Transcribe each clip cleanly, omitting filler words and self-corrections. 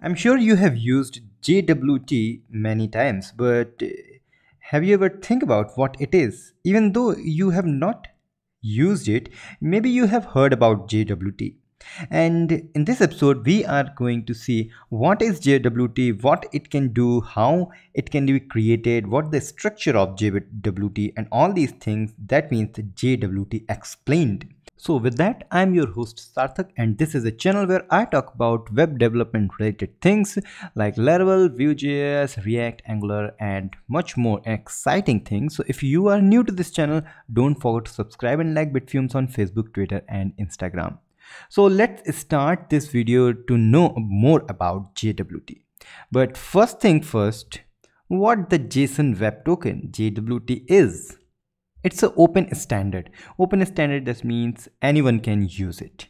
I'm sure you have used JWT many times, but have you ever think about what it is? Even though you have not used it, maybe you have heard about JWT. And in this episode, we are going to see what is JWT, what it can do, how it can be created, what the structure of JWT and all these things. That means JWT explained. So with that, I'm your host Sarthak, and this is a channel where I talk about web development related things like Laravel, Vue.js, React, Angular, and much more exciting things. So if you are new to this channel, don't forget to subscribe and like Bitfumes on Facebook, Twitter, and Instagram. So let's start this video to know more about JWT. But first thing first, what the JSON Web Token JWT is? It's an open standard. Open standard, that means anyone can use it.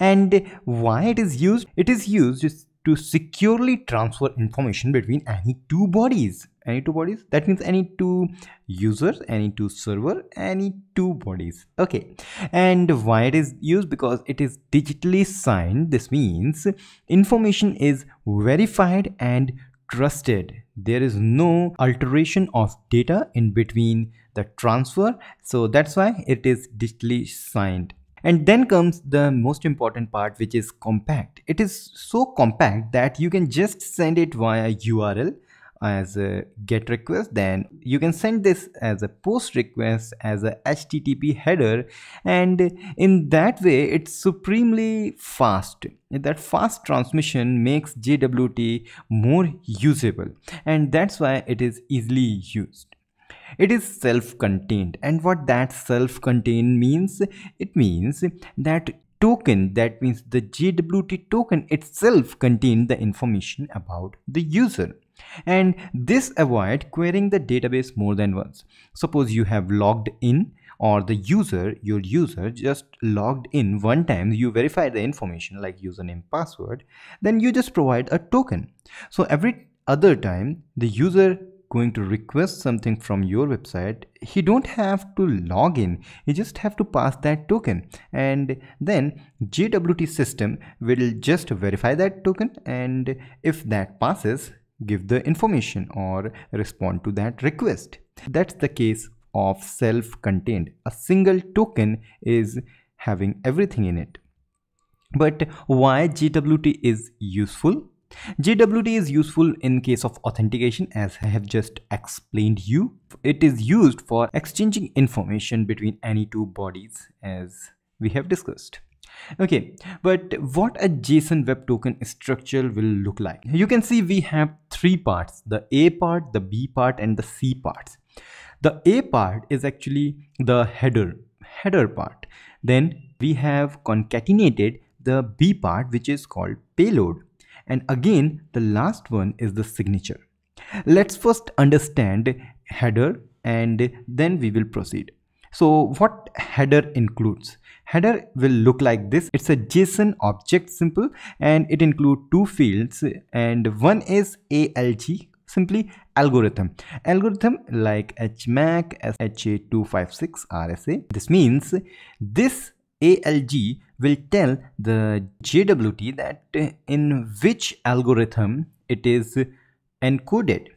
And why it is used? It is used to securely transfer information between any two bodies. Any two bodies? That means any two users, any two server, any two bodies. Okay. And why it is used? Because it is digitally signed. This means information is verified and trusted. There is no alteration of data in between the transfer. So that's why it is digitally signed. And then comes the most important part, which is compact. It is so compact that you can just send it via URL as a GET request, then you can send this as a POST request, as a HTTP header, and in that way it's supremely fast. That fast transmission makes JWT more usable, and that's why it is easily used. It is self-contained, and what that self-contained means, it means that token, that means the JWT token itself contains the information about the user. And this avoids querying the database more than once. Suppose you have logged in, or the user, your user just logged in one time, you verify the information like username, password, then you just provide a token. So every other time the user going to request something from your website, he don't have to log in, he just have to pass that token, and then JWT system will just verify that token, and if that passes, give the information or respond to that request. That's the case of self-contained. A single token is having everything in it. But why JWT is useful? JWT is useful in case of authentication, as I have just explained you. It is used for exchanging information between any two bodies, as we have discussed. Okay, but what a JSON Web Token structure will look like? You can see we have three parts, the A part, the B part, and the C parts. The A part is actually the header part. Then we have concatenated the B part, which is called payload. And again, the last one is the signature. Let's first understand header, and then we will proceed. So what header includes? Header will look like this. It's a JSON object simple, and it includes two fields, and one is ALG, simply algorithm. Algorithm like HMAC, HA256, RSA. This means this ALG will tell the JWT that in which algorithm it is encoded.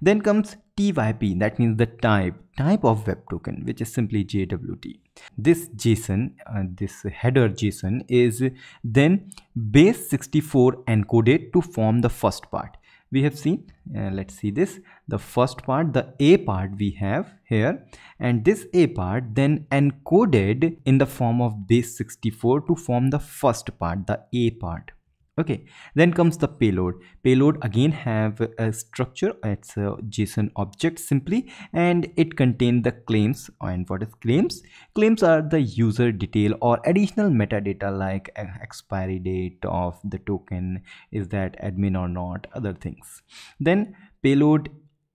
Then comes TYP, that means the type of web token, which is simply JWT. This JSON, this header JSON is then base 64 encoded to form the first part. We have seen, let's see this, the first part, the A part we have here, and this A part then encoded in the form of base 64 to form the first part, the A part. Okay, then comes the payload. Payload again have a structure, it's a JSON object simply, and it contains the claims. And what is claims? Claims are the user detail or additional metadata like expiry date of the token, is that admin or not, other things. Then payload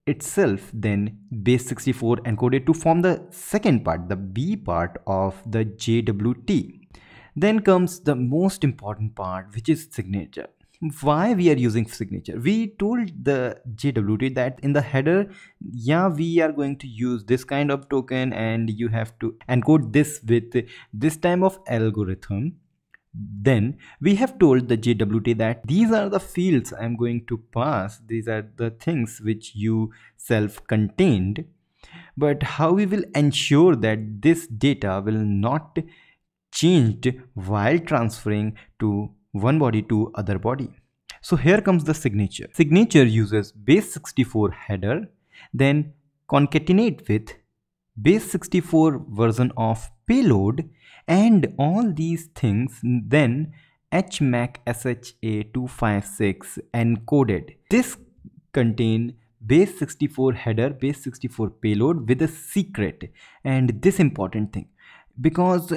itself then base 64 encoded to form the second part, the B part of the JWT. Then comes the most important part, which is signature. Why we are using signature? We told the JWT that in the header, yeah, we are going to use this kind of token, and you have to encode this with this type of algorithm. Then we have told the JWT that these are the fields I'm going to pass, these are the things which you self-contained. But how we will ensure that this data will not changed while transferring to one body to other body? So here comes the signature. Signature uses base64 header, then concatenate with base64 version of payload and all these things, then HMAC SHA-256 encoded. This contain base64 header, base64 payload with a secret, and this important thing, because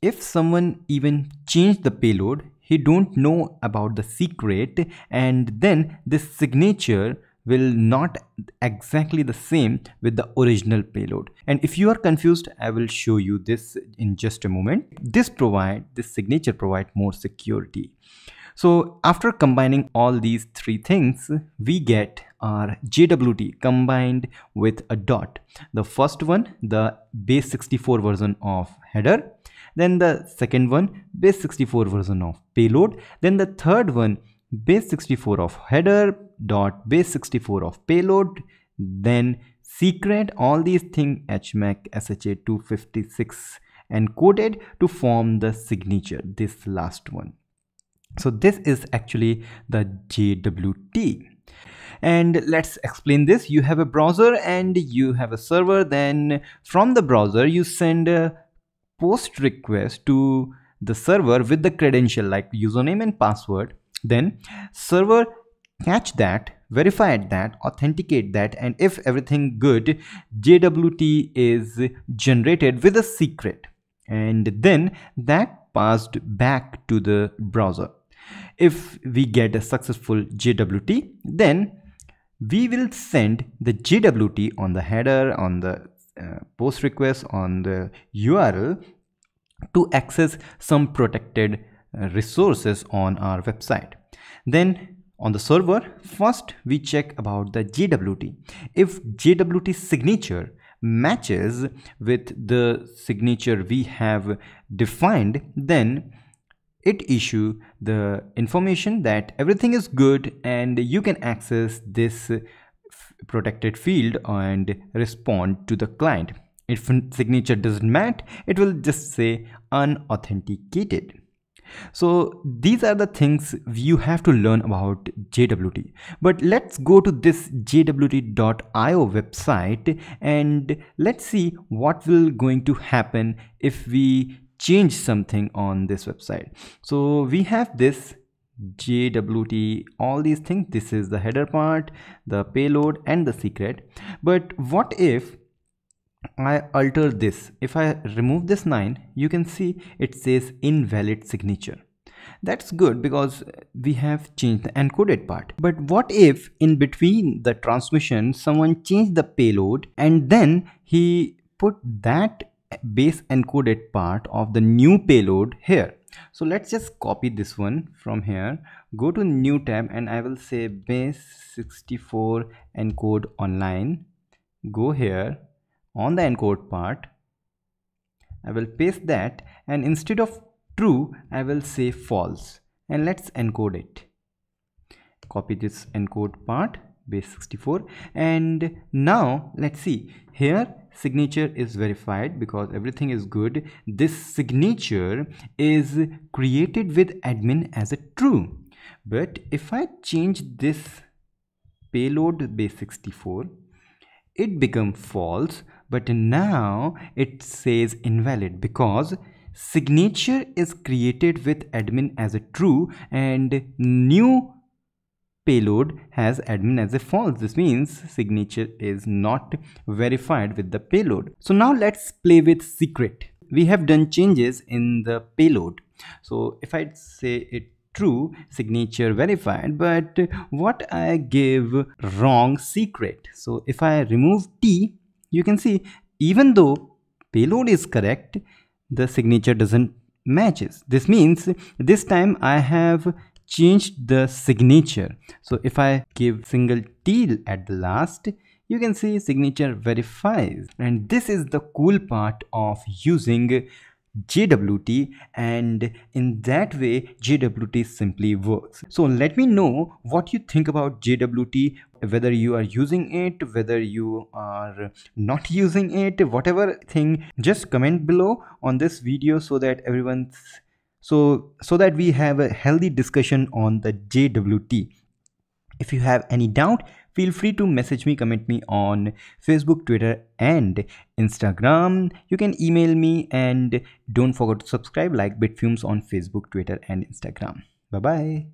if someone even changed the payload, he don't know about the secret, and then this signature will not exactly the same with the original payload. And if you are confused, I will show you this in just a moment. This signature provide more security. So after combining all these three things, we get our JWT combined with a dot. The first one, the base64 version of header, then the second one, base64 version of payload, then the third one, base64 of header dot base64 of payload, then secret, all these things HMAC SHA-256 encoded to form the signature, this last one. So this is actually the JWT. And let's explain this. You have a browser and you have a server. Then from the browser you send a post request to the server with the credential like username and password. Then server catch that, verify that, authenticate that, and if everything good, JWT is generated with a secret, and then that passed back to the browser. If we get a successful JWT, then we will send the JWT on the header, on the post request, on the URL to access some protected resources on our website. Then on the server, first we check about the JWT. If JWT signature matches with the signature we have defined, then it issues the information that everything is good and you can access this protected field and respond to the client. If signature doesn't match, it will just say unauthenticated. So these are the things you have to learn about JWT. But let's go to this jwt.io website and let's see what will going to happen if we change something on this website. So we have this JWT, all these things. This is the header part, the payload, and the secret. But what if I alter this? If I remove this line, you can see it says invalid signature. That's good because we have changed the encoded part. But what if in between the transmission someone changed the payload and then he put that base encoded part of the new payload here? So let's just copy this one from here, go to new tab, and I will say base64 encode online. Go here on the encode part, I will paste that, and instead of true I will say false, and let's encode it. Copy this encode part, base64, and now let's see here. Signature is verified because everything is good. This signature is created with admin as a true. But if I change this payload base64, it becomes false, but now it says invalid because signature is created with admin as a true and new payload has admin as a false. This means signature is not verified with the payload. So now let's play with secret. We have done changes in the payload. So if I say it true, signature verified, but what I give wrong secret. So if I remove T, you can see even though payload is correct, the signature doesn't matches. This means this time I have changed the signature. So if I give single T at the last, you can see signature verifies. And this is the cool part of using JWT, and in that way JWT simply works. So let me know what you think about JWT, whether you are using it, whether you are not using it, whatever thing, just comment below on this video so that so that we have a healthy discussion on the JWT. If you have any doubt, feel free to message me, comment me on Facebook, Twitter and Instagram. You can email me, and don't forget to subscribe, like BitFumes on Facebook, Twitter and Instagram. Bye bye.